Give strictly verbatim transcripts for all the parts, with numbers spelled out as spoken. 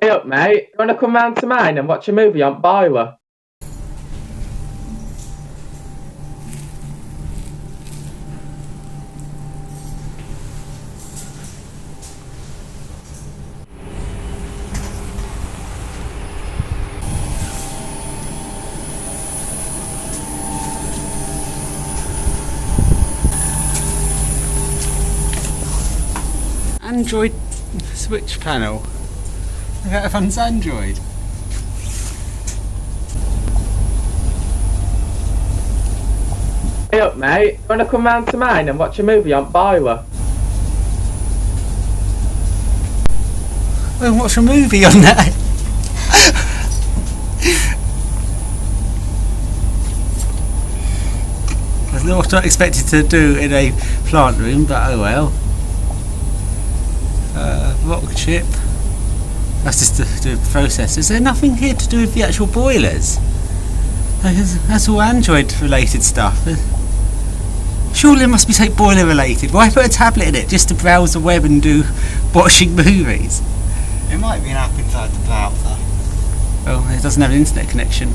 Hey up, mate. You want to come round to mine and watch a movie on Boiler? Android switch panel. Look how it runs Android. Hey up, mate. You want to come round to mine and watch a movie on Boiler? Well, watch a movie on that. That's not what I expected to do in a plant room, but oh well. Uh, Rockchip. That's just to do with processors. Is there nothing here to do with the actual boilers? That's all Android related stuff. Surely it must be something boiler related. Why put a tablet in it just to browse the web and do watching movies? It might be an app inside the browser. Oh, it doesn't have an internet connection.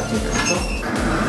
Thank you.